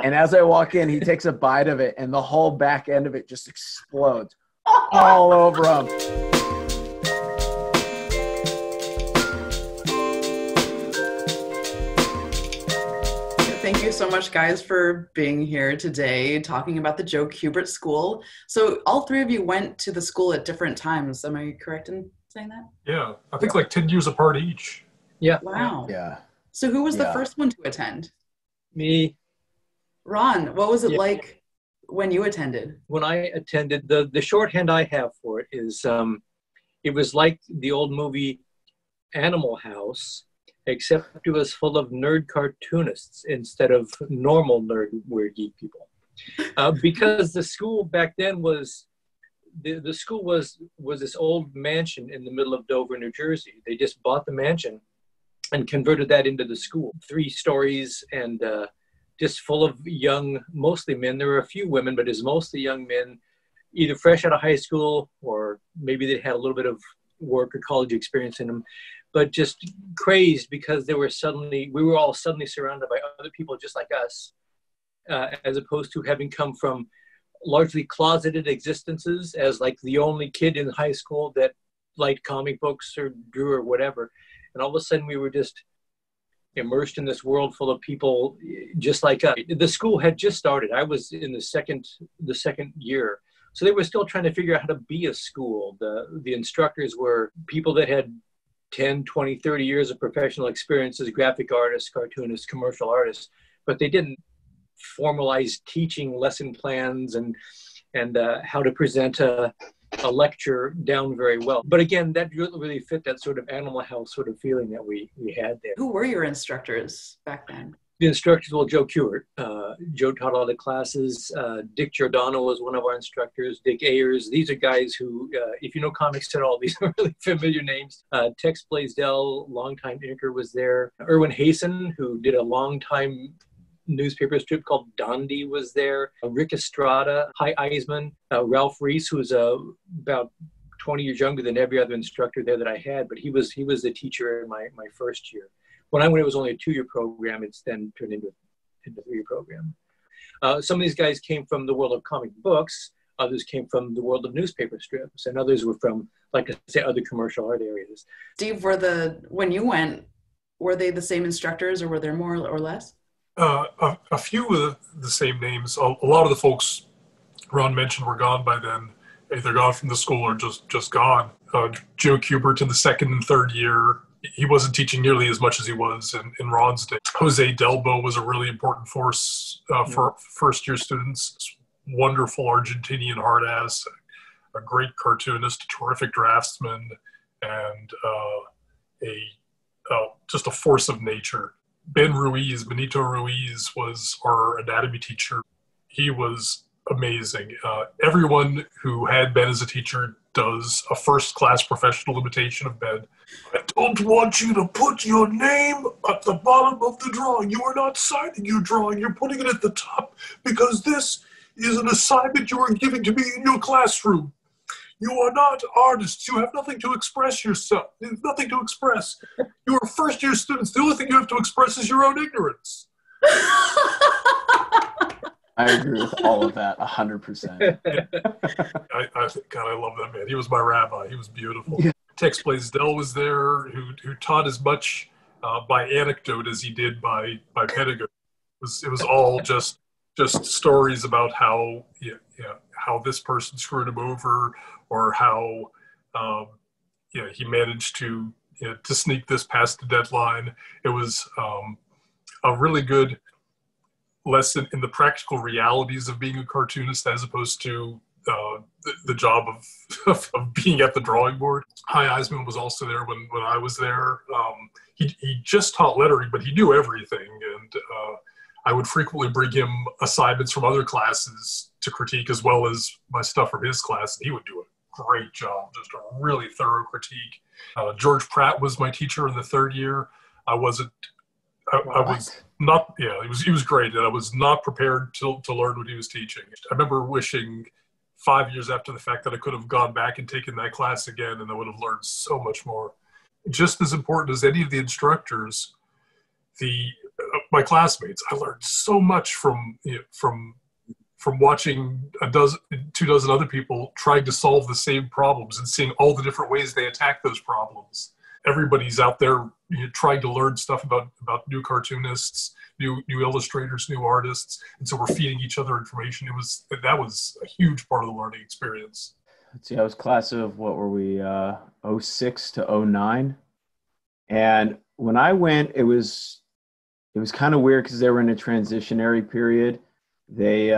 And as I walk in, he takes a bite of it, and the whole back end of it just explodes all over him. Thank you so much, guys, for being here today talking about the Joe Kubert School. So all three of you went to the school at different times. Am I correct in saying that? Yeah, I think like 10 years apart each. Yeah. Wow. Yeah. So who was the first one to attend? Me. Ron, what was it like when you attended? When I attended, the shorthand I have for it is it was like the old movie Animal House, except it was full of nerd cartoonists instead of normal nerd, weird geek people. Because the school back then was, the school was this old mansion in the middle of Dover, New Jersey. They just bought the mansion and converted that into the school. 3 stories and just full of young, mostly men. There were a few women, but it was mostly young men, either fresh out of high school or maybe they had a little bit of work or college experience in them, but just crazed because they were suddenly, we were all suddenly surrounded by other people just like us, as opposed to having come from largely closeted existences as like the only kid in high school that liked comic books or drew or whatever. And all of a sudden we were just immersed in this world full of people just like us. The school had just started. I was in the second year. So they were still trying to figure out how to be a school. The instructors were people that had 10, 20, 30 years of professional experience as graphic artists, cartoonists, commercial artists, but they didn't formalize teaching lesson plans and how to present a lecture down very well. But again, that really fit that sort of Animal House sort of feeling that we had there. Who were your instructors back then? The instructors, well, Joe Kubert. Joe taught all the classes. Dick Giordano was one of our instructors. Dick Ayers. These are guys who, if you know comics at all, these are really familiar names. Tex Blaisdell, longtime anchor, was there. Erwin Hasen, who did a longtime newspaper strip called Dondi, was there. Rick Estrada, Hy Eisman, Ralph Reese, who's about 20 years younger than every other instructor there that I had, but he was the teacher in my first year. When I went, it was only a 2-year program. It's then turned into a 3-year program. Some of these guys came from the world of comic books. Others came from the world of newspaper strips. And others were from, like I say, other commercial art areas. Steve, when you went, were they the same instructors or were there more or less? A few of the same names. A lot of the folks Ron mentioned were gone by then. Either gone from the school or just gone. Joe Kubert in the second and third year. He wasn't teaching nearly as much as he was in Ron's day. Jose Delbo was a really important force for first-year students. Wonderful Argentinian hard-ass, a great cartoonist, a terrific draftsman, and just a force of nature. Benito Ruiz was our anatomy teacher. He was amazing. Everyone who had Ben as a teacher does a first-class professional imitation of Ben. I don't want you to put your name at the bottom of the drawing. You are not signing your drawing. You're putting it at the top because this is an assignment you are giving to me in your classroom. You are not artists. You have nothing to express yourself. You have nothing to express. You are first-year students. The only thing you have to express is your own ignorance. I agree with all of that, 100%. God, I love that man. He was my rabbi. He was beautiful. Yeah. Tex Blaisdell was there, who taught as much by anecdote as he did by pedagogy. It was all just stories about how how this person screwed him over, or how he managed to sneak this past the deadline. It was a really good lesson in the practical realities of being a cartoonist as opposed to the job of being at the drawing board. Hy Eisman was also there when I was there. He just taught lettering, but he knew everything. And I would frequently bring him assignments from other classes to critique as well as my stuff from his class. And he would do a great job, just a really thorough critique. George Pratt was my teacher in the third year. He was great, and I was not prepared to learn what he was teaching. I remember wishing 5 years after the fact that I could have gone back and taken that class again, and I would have learned so much more. Just as important as any of the instructors, the my classmates. I learned so much from watching two dozen other people trying to solve the same problems and seeing all the different ways they attack those problems. Everybody's out there, you know, trying to learn stuff about new cartoonists, new illustrators, new artists, and so we're feeding each other information. That was a huge part of the learning experience. Let's see, I was class of, what were we, 06 to 09, and when I went, it was kind of weird because they were in a transitionary period. They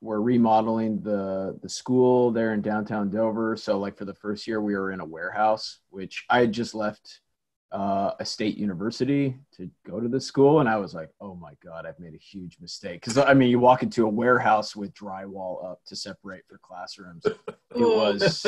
were remodeling the school there in downtown Dover. So like for the first year, we were in a warehouse, which I had just left a state university to go to the school. And I was like, oh my God, I've made a huge mistake. Because I mean, you walk into a warehouse with drywall up to separate for classrooms. It was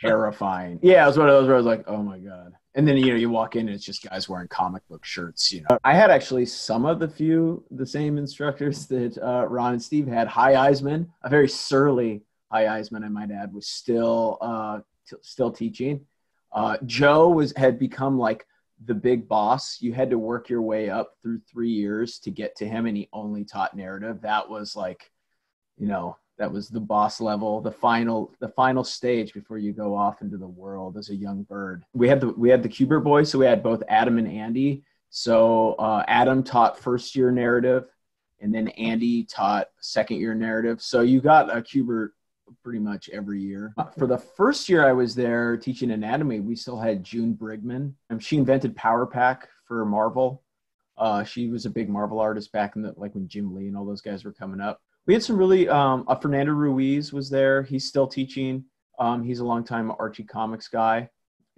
terrifying. Yeah, it was one of those where I was like, oh my God. And then, you know, you walk in and it's just guys wearing comic book shirts, you know. I had actually some of the same instructors that Ron and Steve had. Hy Eisman, a very surly Hy Eisman, I might add, was still teaching. Joe had become like the big boss. You had to work your way up through 3 years to get to him, and he only taught narrative. That was like, you know, that was the boss level, the final stage before you go off into the world as a young bird. We had the Kubert boys, so we had both Adam and Andy. So Adam taught first year narrative, and then Andy taught second year narrative. So you got a Kubert pretty much every year. For the first year I was there teaching anatomy, we still had June Brigman. She invented Power Pack for Marvel. She was a big Marvel artist back in the, like when Jim Lee and all those guys were coming up. We had some really, Fernando Ruiz was there. He's still teaching. He's a longtime Archie Comics guy.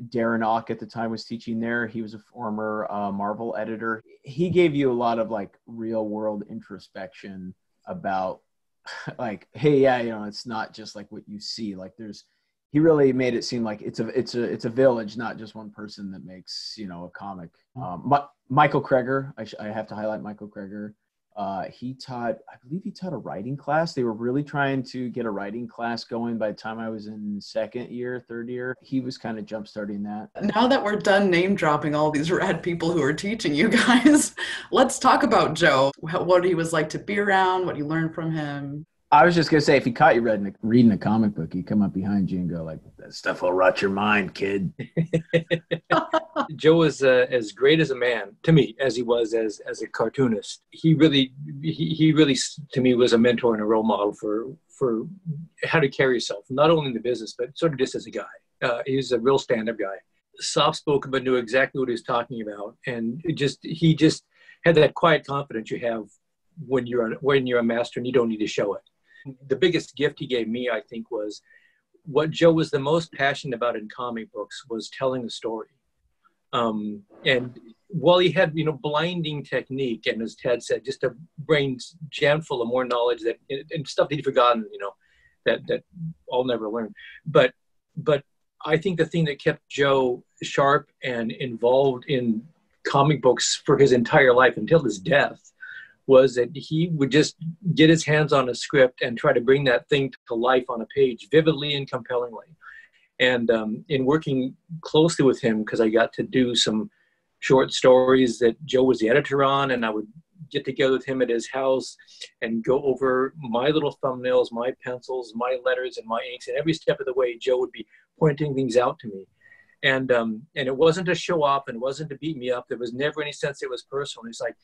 Darren Ock at the time was teaching there. He was a former Marvel editor. He gave you a lot of like real world introspection about like, hey, yeah, you know, it's not just like what you see. Like he really made it seem like it's a village, not just one person that makes, you know, a comic. Michael Kreger, I have to highlight Michael Kreger. He taught a writing class. They were really trying to get a writing class going by the time I was in second year, third year. He was kind of jump-starting that. Now that we're done name dropping all these rad people who are teaching you guys, let's talk about Joe, what he was like to be around, what you learned from him. I was just going to say, if he caught you reading a comic book, he'd come up behind you and go like, that stuff will rot your mind, kid. Joe was as great as a man to me as he was as a cartoonist. He really to me was a mentor and a role model for how to carry yourself, not only in the business, but sort of just as a guy. He was a real stand-up guy. Soft-spoken, but knew exactly what he was talking about. And he just had that quiet confidence you have when you're a master and you don't need to show it. The biggest gift he gave me, I think, was what Joe was the most passionate about in comic books was telling a story. And while he had, you know, blinding technique, and as Tadd said, just a brain jam full of more knowledge that and stuff that he'd forgotten, you know, that I'll never learn. But I think the thing that kept Joe sharp and involved in comic books for his entire life until his death was that he would just get his hands on a script and try to bring that thing to life on a page vividly and compellingly. And in working closely with him, because I got to do some short stories that Joe was the editor on, and I would get together with him at his house and go over my little thumbnails, my pencils, my letters, and my inks. And every step of the way, Joe would be pointing things out to me. And it wasn't to show off, and it wasn't to beat me up. There was never any sense it was personal. It's like,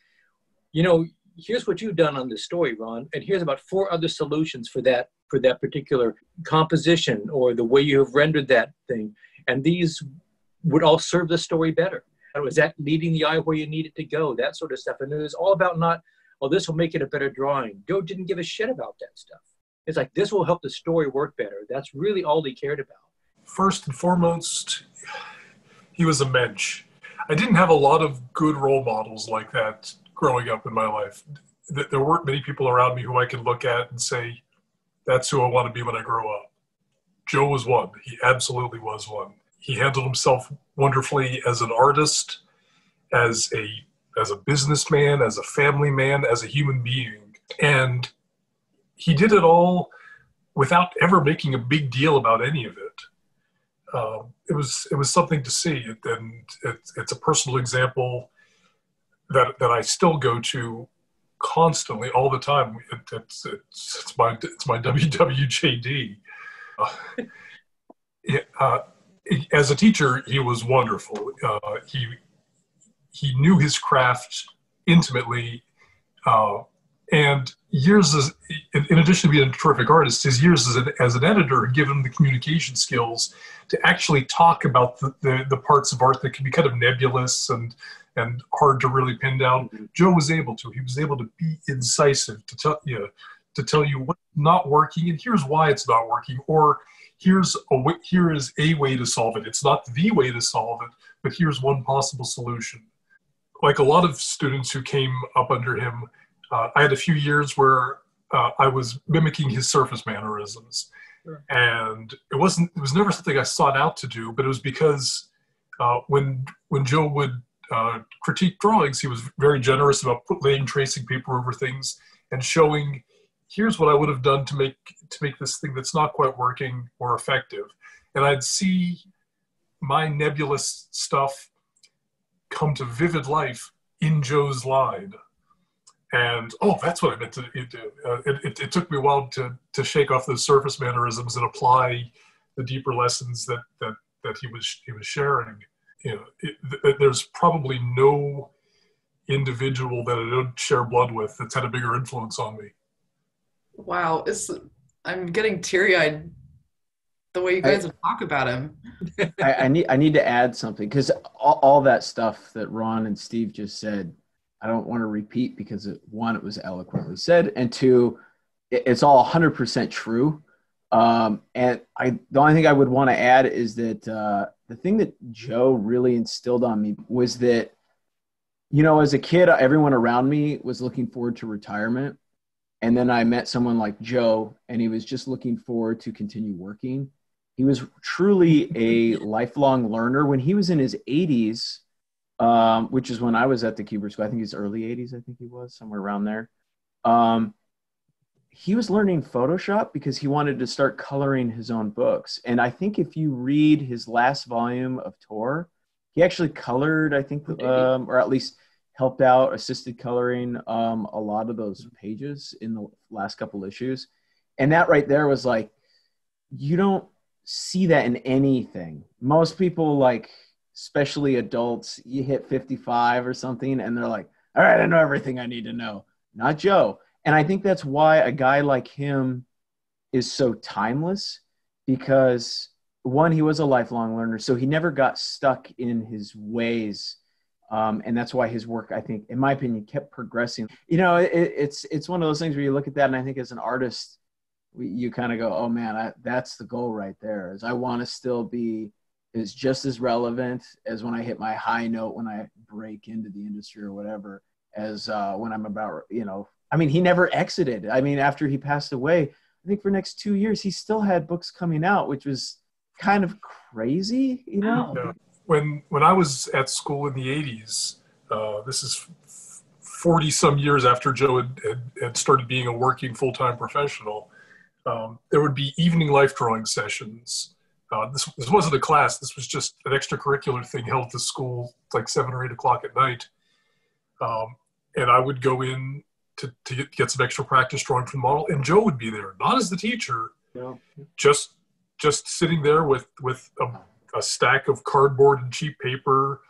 you know, here's what you've done on this story, Ron, and here's about 4 other solutions for that particular composition or the way you have rendered that thing. And these would all serve the story better. Was that leading the eye where you need it to go? That sort of stuff. And it was all about not, oh, this will make it a better drawing. Joe didn't give a shit about that stuff. It's like, this will help the story work better. That's really all he cared about. First and foremost, he was a mensch. I didn't have a lot of good role models like that growing up in my life. There weren't many people around me who I could look at and say, that's who I want to be when I grow up. Joe was one. He absolutely was one. He handled himself wonderfully as an artist, as a businessman, as a family man, as a human being. And he did it all without ever making a big deal about any of it. It was something to see. And it's a personal example that I still go to constantly, all the time. It's my WWJD. As a teacher, he was wonderful. He knew his craft intimately, and years as, in addition to being a terrific artist, his years as an editor had given him the communication skills to actually talk about the parts of art that can be kind of nebulous and hard to really pin down. Mm-hmm. Joe was able to. He was able to be incisive, to tell you what's not working and here's why it's not working, or here is a way to solve it. It's not the way to solve it, but here's one possible solution. Like a lot of students who came up under him, I had a few years where I was mimicking his surface mannerisms. Sure. And it was never something I sought out to do, but it was because when Joe would critique drawings, he was very generous about laying tracing paper over things and showing, here's what I would have done to make this thing that's not quite working more effective. And I'd see my nebulous stuff come to vivid life in Joe's line. And, oh, that's what I meant to do. It took me a while to shake off those surface mannerisms and apply the deeper lessons that he was sharing. You know, there's probably no individual that I don't share blood with that's had a bigger influence on me. Wow, I'm getting teary-eyed the way you guys talk about him. I need to add something, because all that stuff that Ron and Steve just said, I don't want to repeat because, one, it was eloquently said, and two, it's all 100% true. And the only thing I would want to add is that the thing that Joe really instilled on me was that, you know, as a kid, everyone around me was looking forward to retirement. And then I met someone like Joe, and he was just looking forward to continue working. He was truly a lifelong learner. When he was in his 80s, which is when I was at the Kubert School, I think his early 80s, I think he was, somewhere around there. He was learning Photoshop because he wanted to start coloring his own books. And I think if you read his last volume of Tor, he actually colored, I think, or at least helped out, assisted coloring a lot of those pages in the last couple issues. And that right there was like, you don't see that in anything. Most people, like, especially adults, you hit 55 or something and they're like, all right, I know everything I need to know. Not Joe. And I think that's why a guy like him is so timeless, because one, he was a lifelong learner, so he never got stuck in his ways. And that's why his work, I think, in my opinion, kept progressing. You know, it's one of those things where you look at that, and I think as an artist, you kind of go, oh man, that's the goal right there, is I want to still be is just as relevant as when I hit my high note, when I break into the industry or whatever, as when I'm about, you know, I mean, he never exited. I mean, after he passed away, I think for the next 2 years, he still had books coming out, which was kind of crazy, you know? Yeah. When I was at school in the 80s, this is 40 some years after Joe had started being a working full-time professional, there would be evening life drawing sessions. This wasn't a class. This was just an extracurricular thing held at the school, like 7 or 8 o'clock at night. And I would go in to get some extra practice drawing from the model, and Joe would be there, not as the teacher, yeah, just sitting there with a stack of cardboard and cheap paper,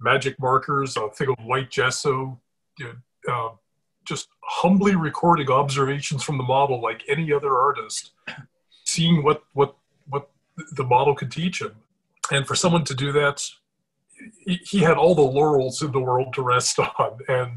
magic markers, a thing of white gesso, just humbly recording observations from the model like any other artist, seeing what the model could teach him. And for someone to do that, he had all the laurels in the world to rest on, and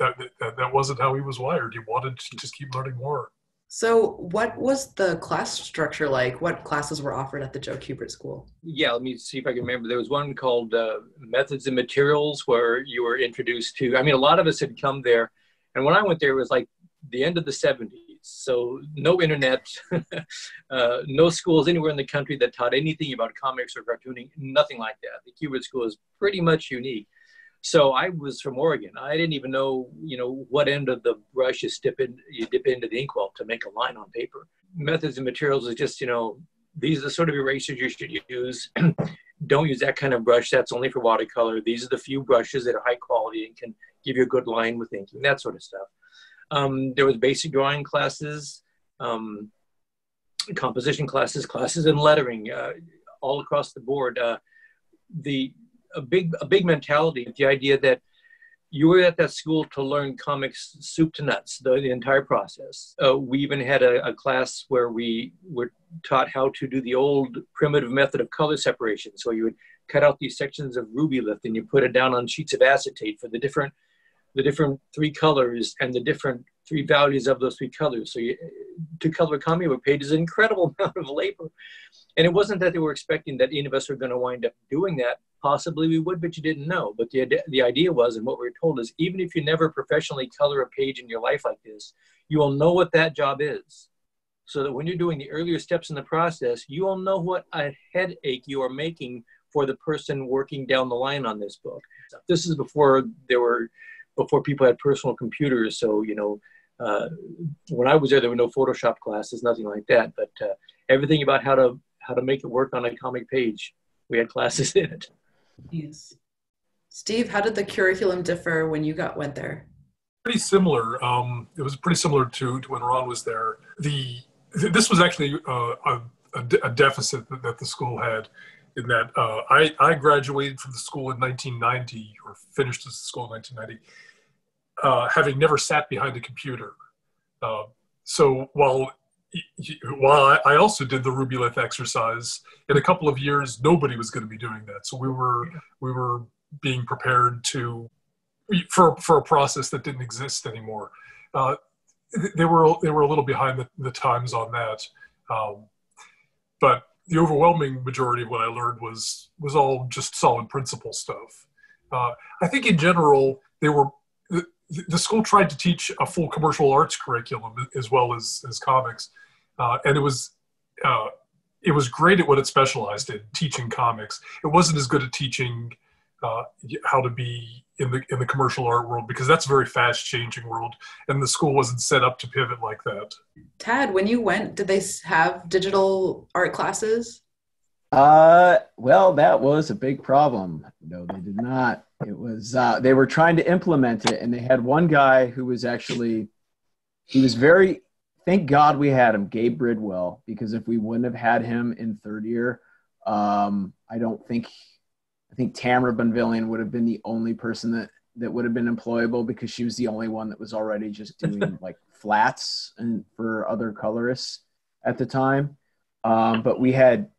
that wasn't how he was wired. He wanted to just keep learning more. So what was the class structure like? What classes were offered at the Joe Kubert School? Yeah, let me see if I can remember. There was one called Methods and Materials, where you were introduced to, I mean, a lot of us had come there. And when I went there, it was like the end of the 70s. So no internet, no schools anywhere in the country that taught anything about comics or cartooning, nothing like that. The Kubert School is pretty much unique. So I was from Oregon. I didn't even know, you know, what end of the brush you dip into the inkwell to make a line on paper. Methods and Materials is just, you know, these are the sort of erasers you should use. don't use that kind of brush. That's only for watercolor. These are the few brushes that are high quality and can give you a good line with inking, that sort of stuff. There was basic drawing classes, composition classes, classes in lettering, all across the board. A big mentality, the idea that you were at that school to learn comics soup to nuts, the entire process. We even had a class where we were taught how to do the old primitive method of color separation. So you would cut out these sections of Rubylith and you put it down on sheets of acetate for the different three colors and the different three values of those three colors. So to color a comic book page is an incredible amount of labor. And it wasn't that they were expecting that any of us were going to wind up doing that. Possibly we would, but you didn't know. But the idea was, and what we were told is, even if you never professionally color a page in your life like this, you will know what that job is. So that when you're doing the earlier steps in the process, you will know what a headache you are making for the person working down the line on this book. This is before people had personal computers. So, you know, when I was there, there were no Photoshop classes, nothing like that. But everything about how to make it work on a comic page, we had classes in it. Yes. Steve, how did the curriculum differ when you went there? Pretty similar. It was pretty similar to when Ron was there. This was actually a deficit that the school had, in that I graduated from the school in 1990, or finished the school in 1990, having never sat behind a computer. So while I also did the Rubylith exercise, in a couple of years, nobody was going to be doing that. So we were being prepared for a process that didn't exist anymore. They were a little behind the times on that. But the overwhelming majority of what I learned was all just solid principle stuff. I think in general, the school tried to teach a full commercial arts curriculum as well as comics. And it was great at what it specialized in, teaching comics. It wasn't as good at teaching how to be in the commercial art world, because that's a very fast changing world. And the school wasn't set up to pivot like that. Tadd, when you went, did they have digital art classes? Well, that was a big problem. No, they did not. It was, they were trying to implement it, and they had one guy who was actually, he was very, thank God we had him, Gabe Bridwell, because if we wouldn't have had him in third year, I think Tamra Benvillian would have been the only person that would have been employable, because she was the only one that was already just doing like flats and for other colorists at the time. But we had,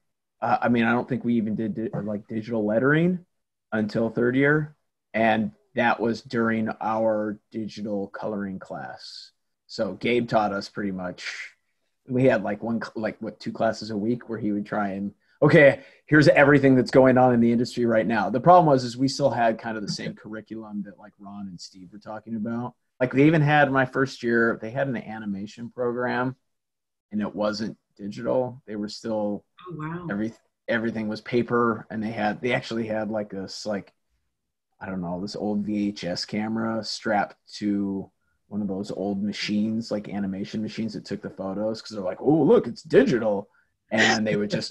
I don't think we even did digital lettering until third year, and that was during our digital coloring class. So Gabe taught us pretty much. We had two classes a week where he would try and, okay, here's everything that's going on in the industry right now. The problem was we still had kind of the same curriculum that like Ron and Steve were talking about. Like they even had, my first year, they had an animation program, and it wasn't digital. They were still, oh, wow. Everything was paper, and they actually had like this, like, I don't know, this old VHS camera strapped to one of those old machines, like animation machines that took the photos, because they're like, oh, look, it's digital. And they would just,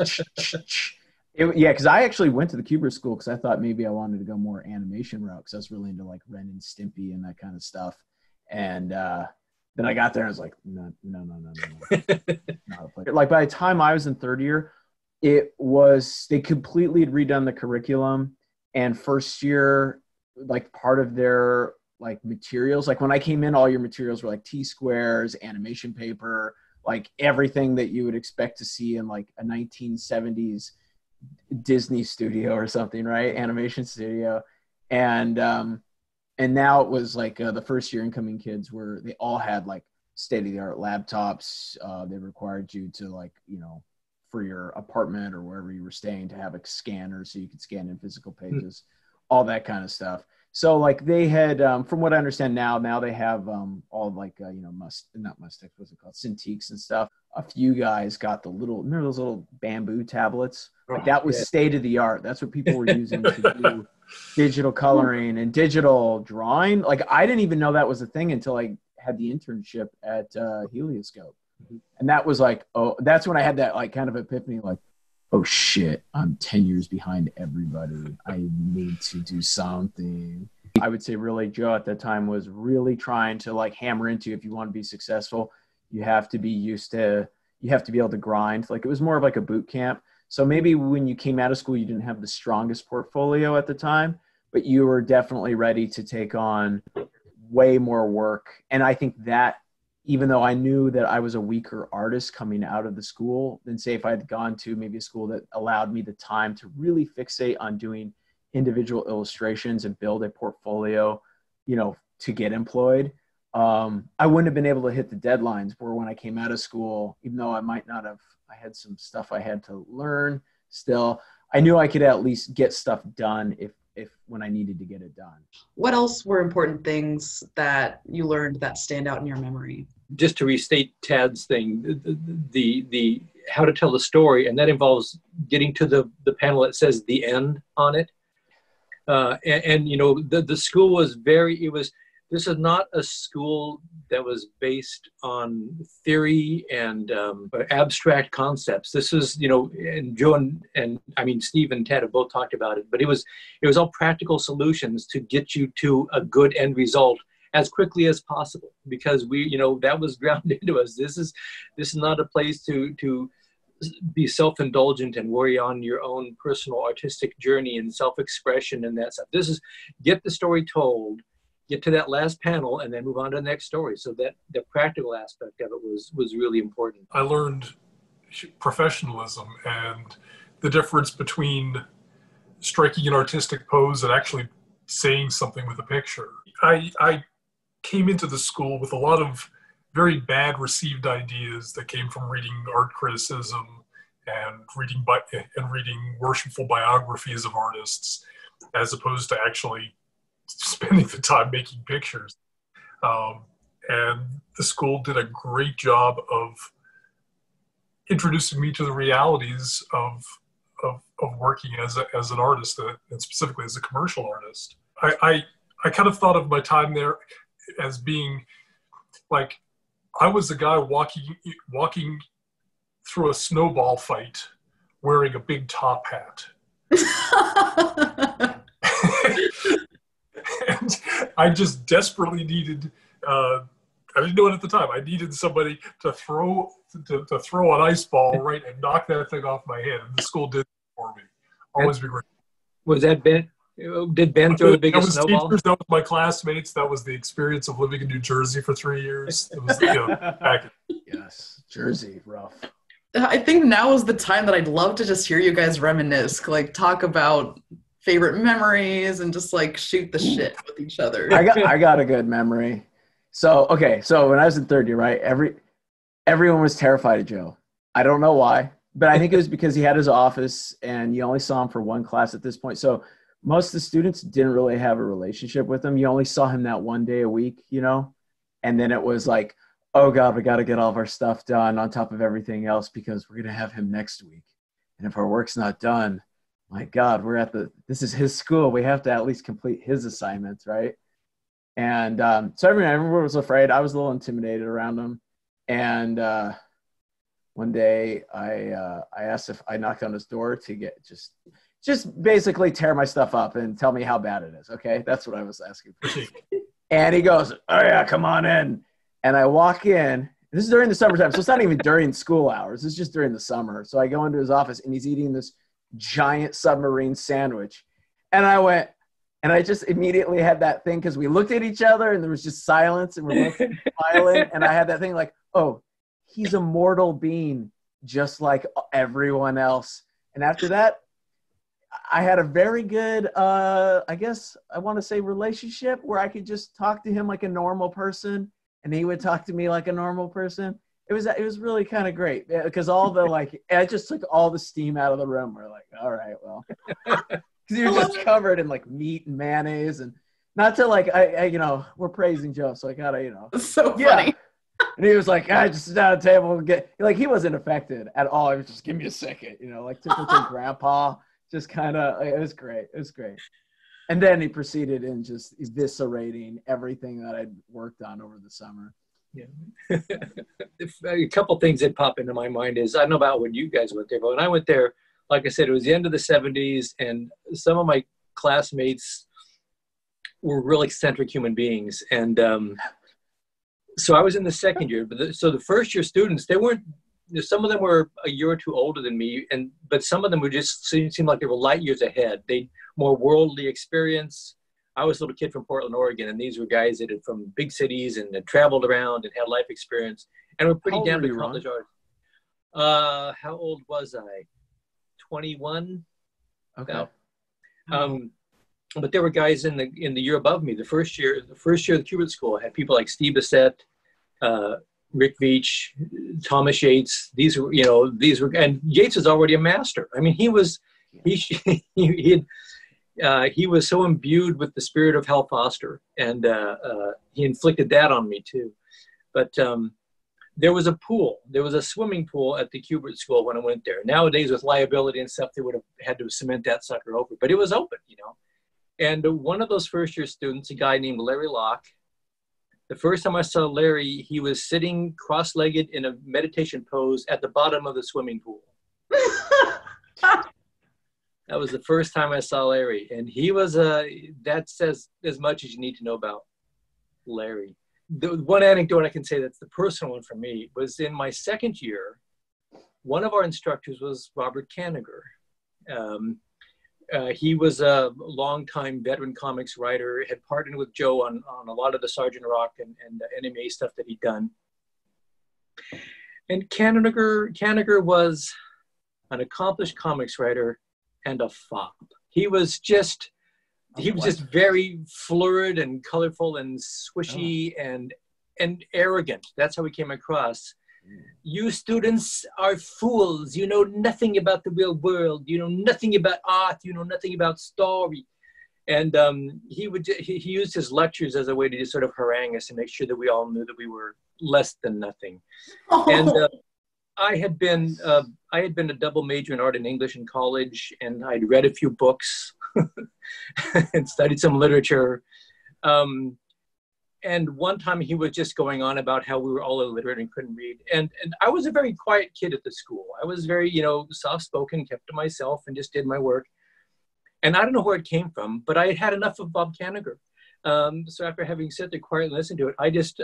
yeah, because I actually went to the Kubert School because I thought maybe I wanted to go more animation route, because I was really into like Ren and Stimpy and that kind of stuff. And then I got there and I was like, no. Like by the time I was in third year, they completely had redone the curriculum, and first year, like part of their like materials, like when I came in, all your materials were like T-squares, animation paper, like everything that you would expect to see in like a 1970s Disney studio or something, right? Animation studio. And now it was like the first year incoming kids were, they all had like state-of-the-art laptops. They required you to like, you know, for your apartment or wherever you were staying, to have a scanner so you could scan in physical pages, all that kind of stuff. So like they had, from what I understand now they have all like, you know, what's it called? Cintiqs and stuff. A few guys got remember those little bamboo tablets? Like that was state of the art. That's what people were using to do digital coloring and digital drawing. Like I didn't even know that was a thing until I had the internship at Helioscope. And that was like, oh, that's when I had that like kind of epiphany, like, oh shit, I'm 10 years behind everybody. I need to do something. I would say really Joe at that time was really trying to like hammer into, if you want to be successful, you have to be used to, you have to be able to grind. Like it was more of like a boot camp. So maybe when you came out of school, you didn't have the strongest portfolio at the time, but you were definitely ready to take on way more work. And I think that even though I knew that I was a weaker artist coming out of the school than say if I had gone to maybe a school that allowed me the time to really fixate on doing individual illustrations and build a portfolio, you know, to get employed, I wouldn't have been able to hit the deadlines where when I came out of school, even though I might not have, I had some stuff I had to learn still, I knew I could at least get stuff done if when I needed to get it done. What else were important things that you learned that stand out in your memory? Just to restate Tadd's thing, the how to tell the story, and that involves getting to the panel that says the end on it. And you know, the school was very, it was, this is not a school that was based on theory and abstract concepts. This is, you know, and Joe and I mean, Steve and Tadd have both talked about it, but it was all practical solutions to get you to a good end result as quickly as possible, because we, you know, that was grounded into us. This is not a place to be self-indulgent and worry on your own personal artistic journey and self-expression and that stuff. This is get the story told, get to that last panel, and then move on to the next story. So that the practical aspect of it was really important. I learned professionalism and the difference between striking an artistic pose and actually saying something with a picture. I came into the school with a lot of very bad received ideas that came from reading art criticism and reading worshipful biographies of artists, as opposed to actually spending the time making pictures. And the school did a great job of introducing me to the realities of working as an artist, and specifically as a commercial artist. I kind of thought of my time there as being like, I was the guy walking through a snowball fight wearing a big top hat. And I just desperately needed, I didn't know it at the time, I needed somebody to throw an ice ball, right, and knock that thing off my head. And the school did it for me. Always be ready. Was that Ben? Did Ben throw the biggest snowball? Teachers, that was my classmates. That was the experience of living in New Jersey for 3 years. It was, you know, back. Yes, Jersey, rough. I think now is the time that I'd love to just hear you guys reminisce, like talk about favorite memories and just like shoot the shit with each other. I got a good memory. So, okay. So when I was in third year, right, everyone was terrified of Joe. I don't know why, but I think it was because he had his office and you only saw him for one class at this point. So most of the students didn't really have a relationship with him. You only saw him that one day a week, you know? And then it was like, oh God, we got to get all of our stuff done on top of everything else because we're going to have him next week. And if our work's not done, my God, this is his school. We have to at least complete his assignments, right? And so everyone was afraid. I was a little intimidated around him. And one day I asked if I knocked on his door to get just basically tear my stuff up and tell me how bad it is, okay? That's what I was asking for. And he goes, oh yeah, come on in. And I walk in. This is during the summertime, so it's not even during school hours. It's just during the summer. So I go into his office and he's eating this giant submarine sandwich. And I went, and I just immediately had that thing because we looked at each other and there was just silence and we're both smiling. And I had that thing like, oh, he's a mortal being just like everyone else. And after that, I had a very good, I guess I want to say relationship where I could just talk to him like a normal person and he would talk to me like a normal person. It was really kind of great because all the like, I just took all the steam out of the room. We're like, all right, well, because he was just covered in like meat and mayonnaise and not to like, I you know, we're praising Joe. So I gotta, you know, so yeah. Funny. And he was like, I just sit down at the table and get, like, he wasn't affected at all. He was just, give me a second, you know, like typical grandpa. Just kind of, it was great. It was great. And then he proceeded in just eviscerating everything that I'd worked on over the summer. Yeah. A couple things that pop into my mind is, I don't know about when you guys went there, but when I went there, like I said, it was the end of the 70s, and some of my classmates were really eccentric human beings. And so I was in the second year, but so the first year students, they weren't, some of them were a year or two older than me, and but some of them would just seem like they were light years ahead. They more worldly experience. I was a little kid from Portland, Oregon, and these were guys that had from big cities and had traveled around and had life experience and were pretty damn accomplished artists. How old was I? 21. Okay. No. But there were guys in the year above me. The first year of the Kubert School had people like Steve Bissett, Rick Veach, Thomas Yates. These were, and Yates was already a master. I mean, he was so imbued with the spirit of Hal Foster, and he inflicted that on me too. But there was a pool. There was a swimming pool at the Kubert School when I went there. Nowadays, with liability and stuff, they would have had to cement that sucker open. But it was open, you know. And one of those first-year students, a guy named Larry Locke, the first time I saw Larry, he was sitting cross-legged in a meditation pose at the bottom of the swimming pool. That was the first time I saw Larry. And he was that says as much as you need to know about Larry. The one anecdote I can say that's the personal one for me was in my second year, one of our instructors was Robert Kanigher. He was a longtime veteran comics writer, had partnered with Joe on a lot of the Sergeant Rock and the NMA stuff that he'd done. And Kanigher was an accomplished comics writer and a fop. He was just very florid and colorful and swishy and arrogant. That's how he came across. You students are fools. You know nothing about the real world. You know nothing about art. You know nothing about story. And he used his lectures as a way to just sort of harangue us and make sure that we all knew that we were less than nothing. Oh. And I had been a double major in art and English in college, and I'd read a few books and studied some literature. And one time he was just going on about how we were all illiterate and couldn't read. And I was a very quiet kid at the school. I was very, soft-spoken, kept to myself, and just did my work. And I don't know where it came from, but I had had enough of Bob Kanigher. So after having sat there quietly and listened to it, I just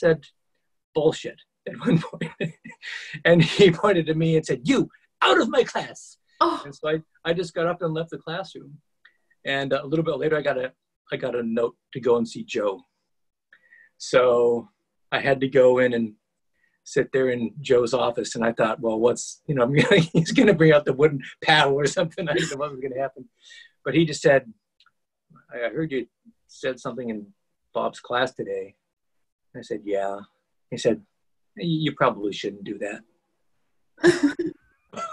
said, bullshit at one point. And he pointed to me and said, you, out of my class. Oh. And so I just got up and left the classroom. And a little bit later, I got a note to go and see Joe. So I had to go in and sit there in Joe's office. And I thought, well, he's going to bring out the wooden paddle or something. I didn't know what was going to happen. But he just said, I heard you said something in Bob's class today. I said, yeah. He said, you probably shouldn't do that.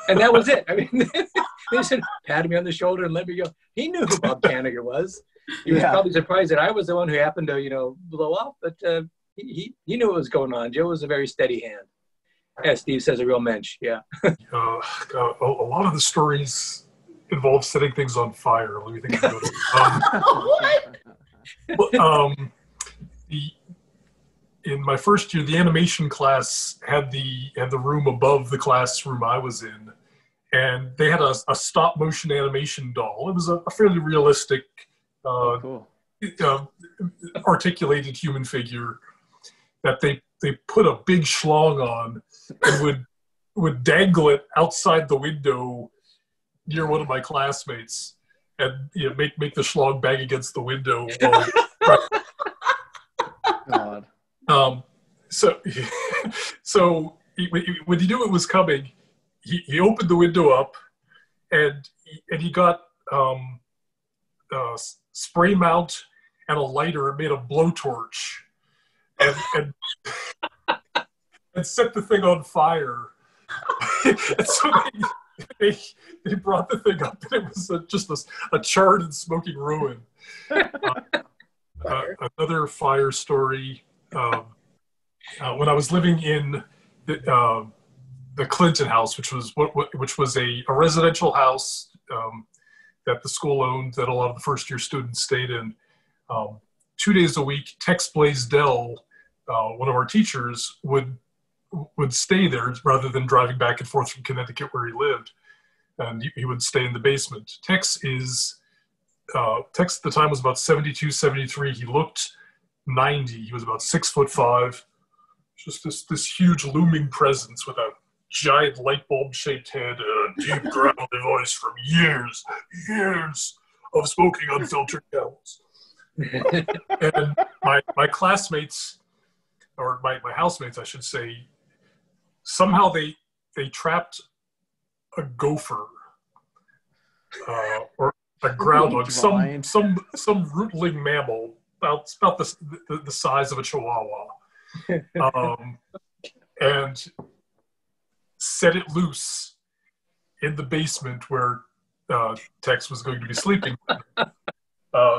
And that was it. I mean, they said, patted me on the shoulder and let me go. He knew who Bob Kanigher was. He was probably surprised that I was the one who happened to, blow off. But he knew what was going on. Joe was a very steady hand. As Steve says, a real mensch, yeah. A lot of the stories involve setting things on fire. Let me think about it. What? In my first year, the animation class had the room above the classroom I was in. And they had a stop-motion animation doll. It was a fairly realistic... articulated human figure that they put a big schlong on and would dangle it outside the window near one of my classmates and make the schlong bang against the window. God. So when he knew it was coming, he opened the window up and he got spray mount and a lighter and made a blowtorch and set the thing on fire. And so they brought the thing up and it was just a charred and smoking ruin. Another fire story. When I was living in the Clinton house, which was a residential house that the school owned, that a lot of the first year students stayed in. 2 days a week, Tex Blaisdell, one of our teachers, would stay there rather than driving back and forth from Connecticut where he lived. and he would stay in the basement. Tex at the time was about 72, 73. He looked 90. He was about 6'5". Just this huge looming presence with a giant light bulb shaped head and a deep gravelly voice from years of smoking unfiltered gals. And my classmates, or my housemates, I should say, somehow they trapped a gopher or a groundhog, some rootling mammal about the size of a chihuahua, and set it loose in the basement where Tex was going to be sleeping.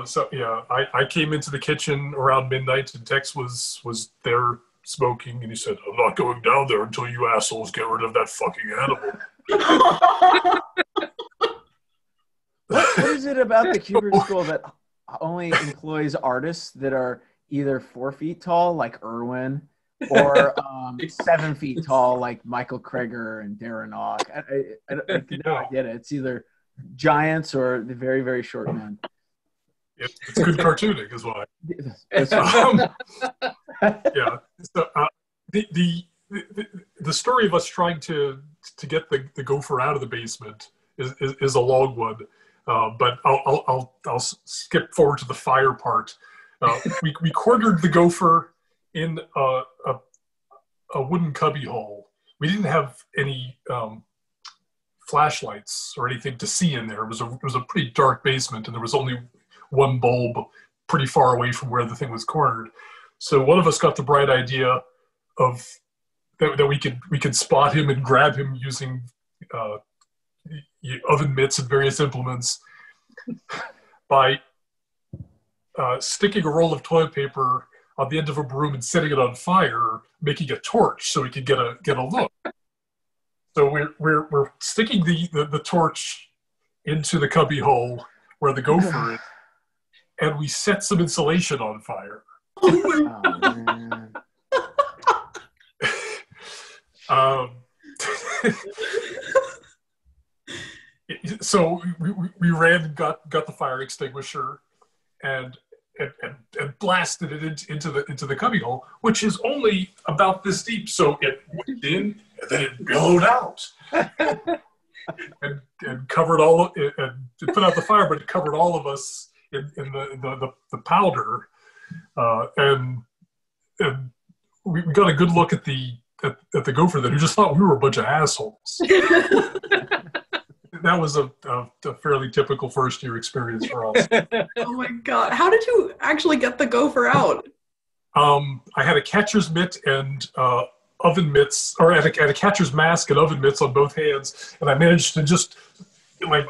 So yeah, I came into the kitchen around midnight, and Tex was there smoking, and he said, "I'm not going down there until you assholes get rid of that fucking animal." What is it about the Kubert School that only employs artists that are either 4 feet tall, like Erwin, or 7 feet tall, like Michael Kreger and Darren Ock? I can never get it. It's either giants or the very, very short men. It's good cartooning, is why. Yeah. So, the story of us trying to get the gopher out of the basement is a long one, but I'll skip forward to the fire part. We quartered the gopher in a wooden cubbyhole. We didn't have any flashlights or anything to see in there. It was a pretty dark basement, and there was only one bulb pretty far away from where the thing was cornered. So one of us got the bright idea that we could spot him and grab him using oven mitts and various implements by sticking a roll of toilet paper on the end of a broom and setting it on fire, making a torch so we could get a look. So we're sticking the torch into the cubbyhole where the gopher is, and we set some insulation on fire. So we ran and got the fire extinguisher and blasted it into the cubbyhole, which is only about this deep. So it went in and then it billowed out and covered all, and it put out the fire, but it covered all of us in the powder. And we got a good look at the gopher that who just thought we were a bunch of assholes. That was a fairly typical first year experience for us. Oh my God. How did you actually get the gopher out? I had a catcher's mitt and oven mitts, or I had a catcher's mask and oven mitts on both hands. And I managed to just like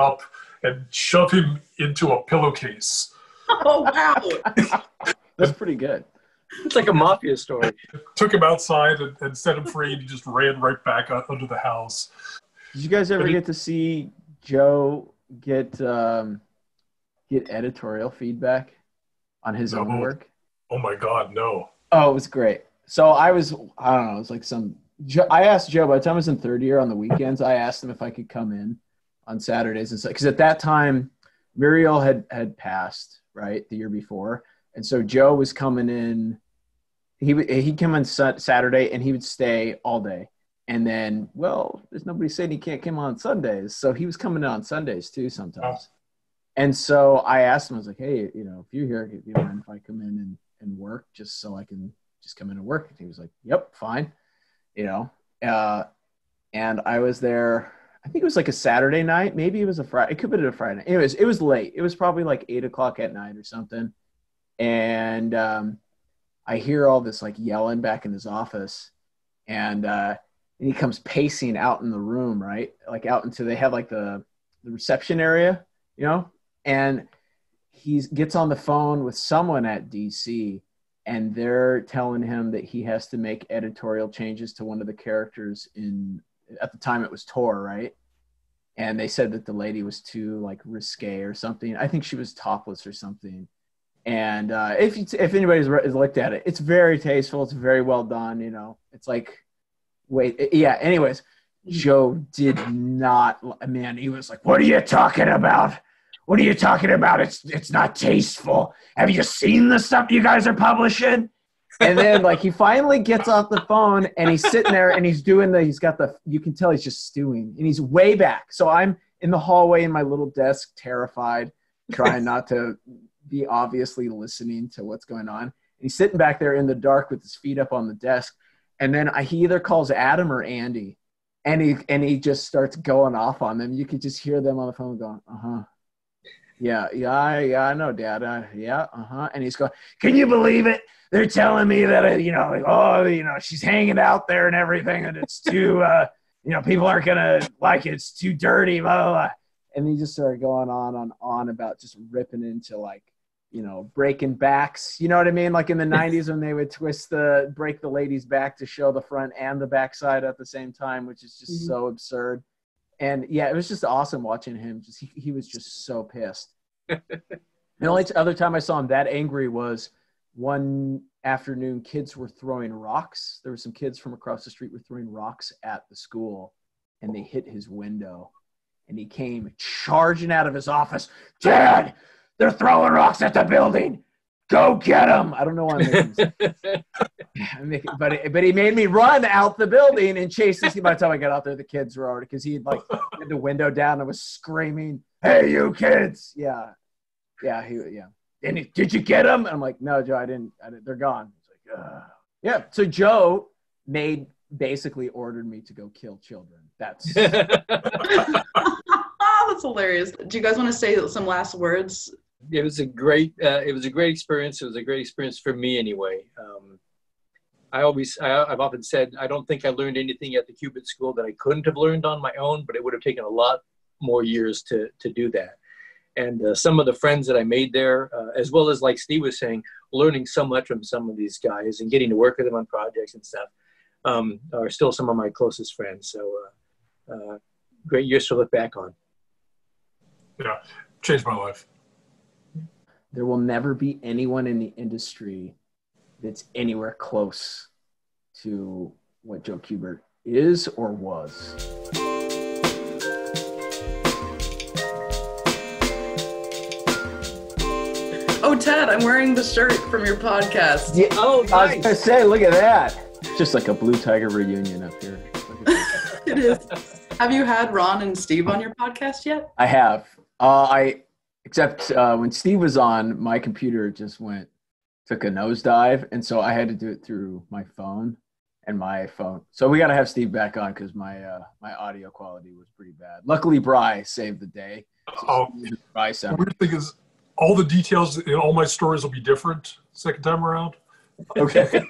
up and shove him into a pillowcase. Oh, wow. That's pretty good. It's like a mafia story. Took him outside and set him free, and he just ran right back under the house. Did you guys ever get to see Joe get editorial feedback on his own work? Oh my God, no. Oh, it was great. So I don't know, it was like I asked Joe, by the time I was in third year on the weekends, I asked him if I could come in on Saturdays. And because at that time, Muriel had passed, right, the year before. And so Joe was coming in, he'd come in Saturday and he would stay all day. And then, well, there's nobody saying he can't come on Sundays. So he was coming in on Sundays too sometimes. Oh. And so I asked him, I was like, hey, you know, if you're here, do you mind if I come in and work just so I can just come in and work? And he was like, yep, fine. You know, and I was there, I think it was like a Saturday night. Maybe it was a Friday. It could have been a Friday night. Anyways, it was late. It was probably like 8 o'clock at night or something. And I hear all this like yelling back in his office. And he comes pacing out in the room, right? Like out into, they have like the reception area, you know? And he gets on the phone with someone at DC, and they're telling him that he has to make editorial changes to one of the characters at the time it was Tor, right? And they said that the lady was too like risque or something. I think she was topless or something. And if anybody's looked at it, it's very tasteful. It's very well done, you know? It's like, anyways, Joe did not, man, he was like, what are you talking about? What are you talking about? It's not tasteful. Have you seen the stuff you guys are publishing? And then like he finally gets off the phone and he's sitting there and he's doing the, he's got the, you can tell he's just stewing and he's way back. So I'm in the hallway in my little desk, terrified, trying not to be obviously listening to what's going on. And he's sitting back there in the dark with his feet up on the desk. And then he either calls Adam or Andy and he just starts going off on them. You could just hear them on the phone going, uh-huh. Yeah, I know, Dad. And he's going, can you believe it? They're telling me that, you know, like, oh, you know, she's hanging out there and everything, and it's too, you know, people aren't going to like it. It's too dirty, blah, blah, blah. And he just started going on about just ripping into, like, you know, breaking backs. You know what I mean? Like in the 90s when they would break the lady's back to show the front and the backside at the same time, which is just so absurd. And yeah, it was just awesome watching him. Just he was just so pissed. The only other time I saw him that angry was one afternoon. Kids were throwing rocks. There were some kids from across the street were throwing rocks at the school, and they hit his window. And he came charging out of his office. Dad, they're throwing rocks at the building. Go get him! I don't know why I'm making sense. But he made me run out the building and chase this. By the time I got out there, the kids were already, because he like had the window down and was screaming, "Hey, you kids!" Yeah. And did you get them? And I'm like, "No, Joe, I didn't. They're gone." He's like, "Yeah." So Joe basically ordered me to go kill children. That's. That's hilarious. Do you guys want to say some last words? It was a great, experience. It was a great experience for me anyway. I've often said, I don't think I learned anything at the Kubert School that I couldn't have learned on my own, but it would have taken a lot more years to do that. And some of the friends that I made there, as well as like Steve was saying, learning so much from some of these guys and getting to work with them on projects and stuff, are still some of my closest friends. So great years to look back on. Yeah, changed my life. There will never be anyone in the industry that's anywhere close to what Joe Kubert is or was. Oh, Tadd, I'm wearing the shirt from your podcast. Yeah. Oh, nice. I was going to say, look at that. It's just like a Blue Tiger reunion up here. It is. Have you had Ron and Steve on your podcast yet? I have. Except when Steve was on, my computer just took a nosedive. And so I had to do it through my phone and my phone. So we got to have Steve back on because my audio quality was pretty bad. Luckily, Bri saved the day. So the weird thing is all the details in all my stories will be different second time around. Okay.